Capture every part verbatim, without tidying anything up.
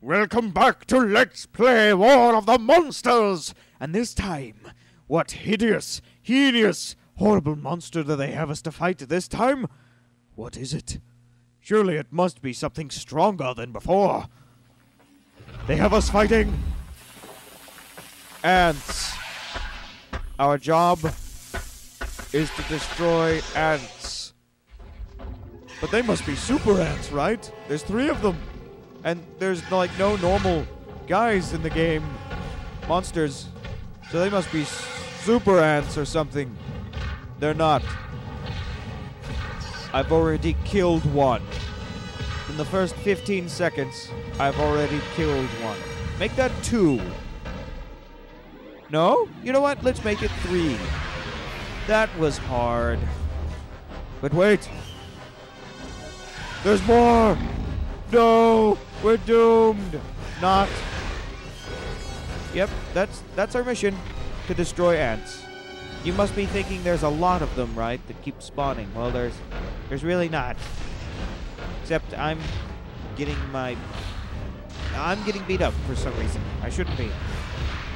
Welcome back to Let's Play War of the Monsters! And this time, what hideous, heinous, horrible monster do they have us to fight this time? What is it? Surely it must be something stronger than before. They have us fighting ants. Our job is to destroy ants. But they must be super ants, right? There's three of them. And there's, like, no normal guys in the game. Monsters. So they must be super ants or something. They're not. I've already killed one. In the first fifteen seconds, I've already killed one. Make that two. No? You know what? Let's make it three. That was hard. But wait. There's more! No! We're doomed! Not. Yep, that's that's our mission, to destroy ants. You must be thinking there's a lot of them, right, that keep spawning. Well, there's there's really not. Except I'm getting my... I'm getting beat up for some reason. I shouldn't be.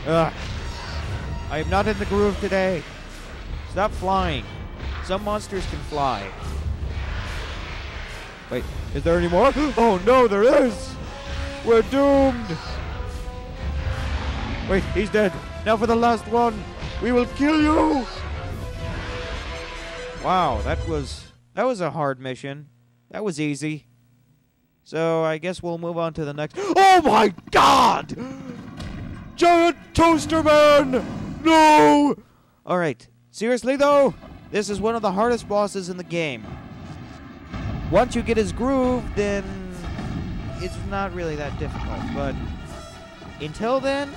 Ugh. I am not in the groove today. Stop flying. Some monsters can fly. Wait, is there any more? Oh no, there is! We're doomed! Wait, he's dead. Now for the last one. We will kill you! Wow, that was... that was a hard mission. That was easy. So I guess we'll move on to the next... Oh my god! Giant Toaster Man! No! Alright, seriously though, this is one of the hardest bosses in the game. Once you get his groove, then it's not really that difficult, but until then,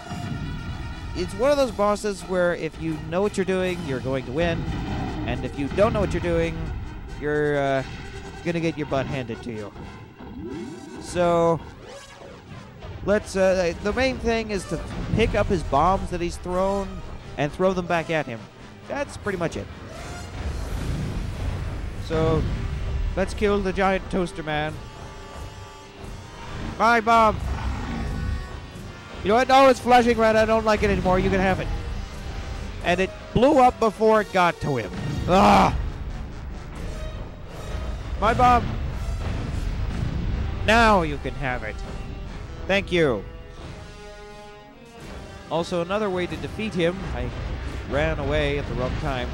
it's one of those bosses where if you know what you're doing, you're going to win, and if you don't know what you're doing, you're uh, gonna get your butt handed to you. So, let's, uh, the main thing is to pick up his bombs that he's thrown and throw them back at him. That's pretty much it. So... let's kill the Giant Toaster Man. Bye, Bob. You know what? No, it's flashing red. I don't like it anymore. You can have it. And it blew up before it got to him. Ah! Bye, Bob. Now you can have it. Thank you. Also, another way to defeat him, I ran away at the wrong time,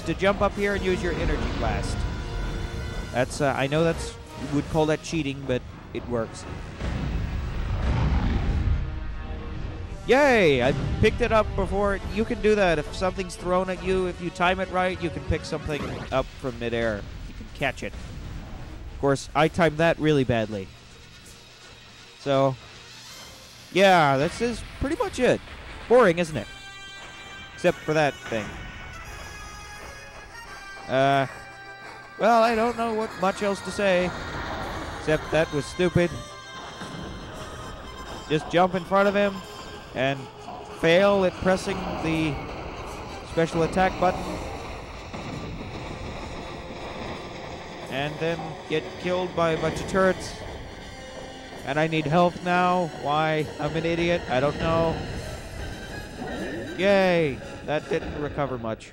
is to jump up here and use your energy blast. That's, uh, I know that's, you would call that cheating, but it works. Yay! I picked it up before. You can do that. If something's thrown at you, if you time it right, you can pick something up from midair. You can catch it. Of course, I timed that really badly. So, yeah, this is pretty much it. Boring, isn't it? Except for that thing. Uh... Well, I don't know what much else to say, except that was stupid. Just jump in front of him and fail at pressing the special attack button. And then get killed by a bunch of turrets. And I need health now. Why? I'm an idiot. I don't know. Yay! That didn't recover much.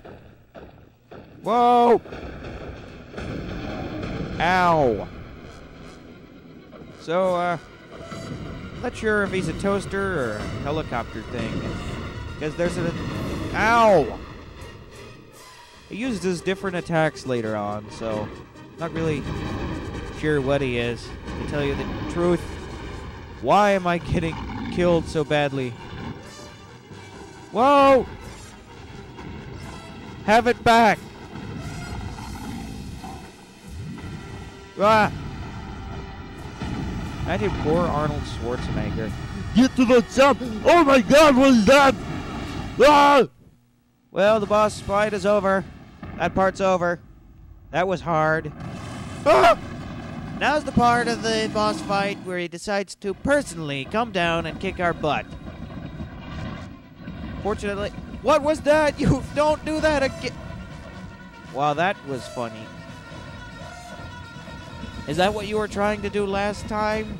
Whoa! Ow. So, uh, not sure if he's a toaster or a helicopter thing. Because there's an... Ow! He uses his different attacks later on, so... not really sure what he is. To tell you the truth, why am I getting killed so badly? Whoa! Have it back! Ah! I did poor Arnold Schwarzenegger. Get to the top! Oh my god, what is that? Ah! Well, the boss fight is over. That part's over. That was hard. Ah! Now's the part of the boss fight where he decides to personally come down and kick our butt. Fortunately... what was that? You don't do that again! Wow, that was funny. Is that what you were trying to do last time?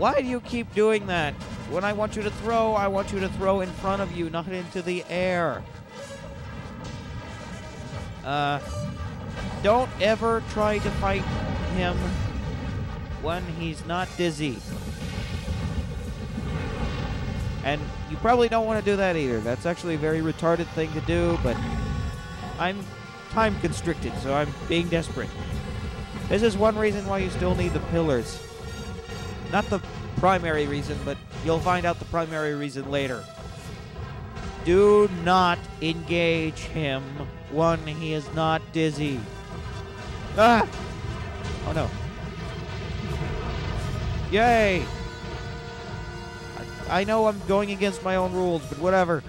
Why do you keep doing that? When I want you to throw, I want you to throw in front of you, not into the air. Uh, don't ever try to fight him when he's not dizzy. And you probably don't want to do that either. That's actually a very retarded thing to do, but I'm time constricted, so I'm being desperate. This is one reason why you still need the pillars. Not the primary reason, but you'll find out the primary reason later. Do not engage him when he is not dizzy. Ah! Oh no. Yay! I, I know I'm going against my own rules, but whatever.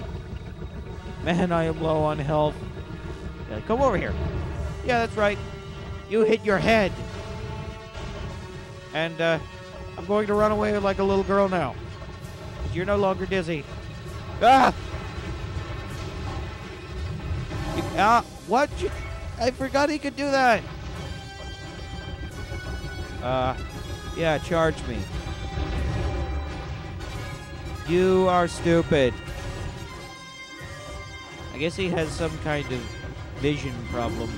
Man, I am low on health. Yeah, come over here. Yeah, that's right. You hit your head. And, uh, I'm going to run away like a little girl now. But you're no longer dizzy. Ah! You, ah! What? You, I forgot he could do that. Uh, yeah, charge me. You are stupid. I guess he has some kind of vision problem.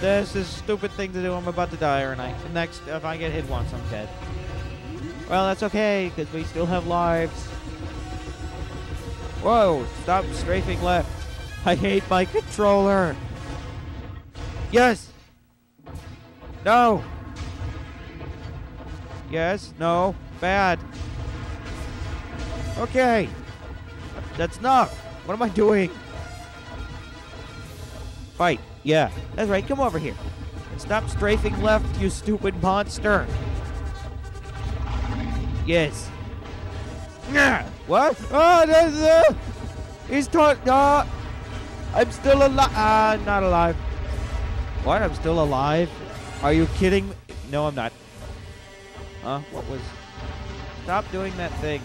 This is a stupid thing to do. I'm about to die, and I next if I get hit once, I'm dead. Well, that's okay, because we still have lives. Whoa! Stop strafing left. I hate my controller. Yes. No. Yes. No. Bad. Okay. That's enough. What am I doing? Fight. Yeah, that's right. Come over here. And stop strafing left, you stupid monster. Yes. Yeah. What? Oh, there's uh, he's taught. Uh, I'm still alive. Uh, not alive. What? I'm still alive? Are you kidding me? No, I'm not. Huh? What was? Stop doing that thing.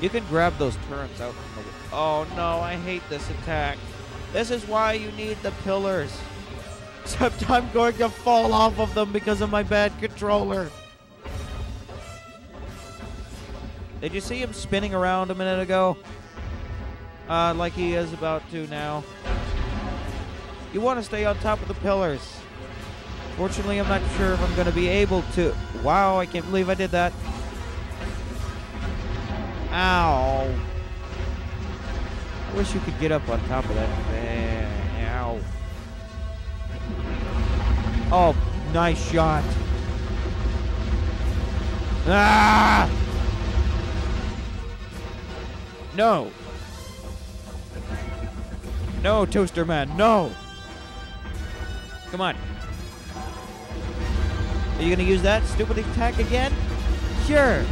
You can grab those turns out from the. Oh no! I hate this attack. This is why you need the pillars. Except I'm going to fall off of them because of my bad controller. Did you see him spinning around a minute ago? Uh, like he is about to now. You want to stay on top of the pillars. Fortunately, I'm not sure if I'm going to be able to. Wow, I can't believe I did that. Ow. I wish you could get up on top of that thing. Ow. Oh, nice shot. Ah! No. No, Toaster Man, no. Come on. Are you gonna use that stupid attack again? Sure.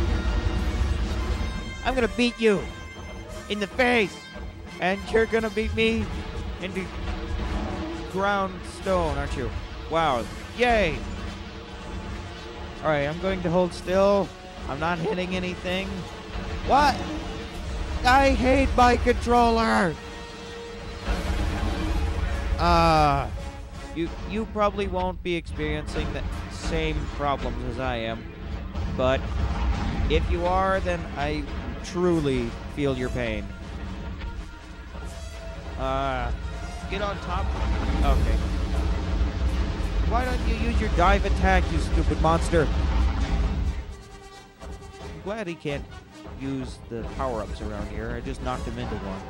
I'm gonna beat you in the face. And you're gonna beat me into ground stone, aren't you? Wow. Yay! Alright, I'm going to hold still. I'm not hitting anything. What? I hate my controller! Uh, you, you probably won't be experiencing the same problems as I am. But if you are, then I truly feel your pain. Uh, get on top. Okay. Why don't you use your dive attack, you stupid monster? I'm glad he can't use the power-ups around here. I just knocked him into one.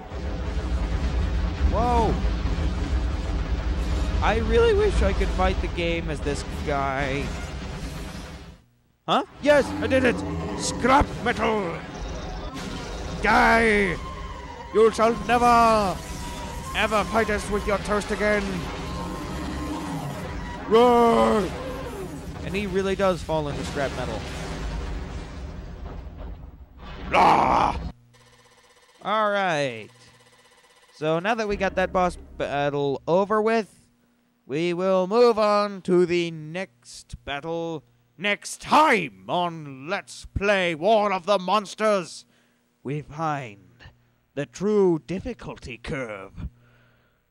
Whoa! I really wish I could fight the game as this guy. Huh? Yes, I did it! Scrap metal! Die! You shall never... ever fight us with your toast again! Roar! And he really does fall into scrap metal. Alright. So now that we got that boss battle over with, we will move on to the next battle next time on Let's Play War of the Monsters! We find the true difficulty curve.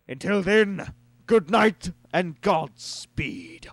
Until then, good night and Godspeed.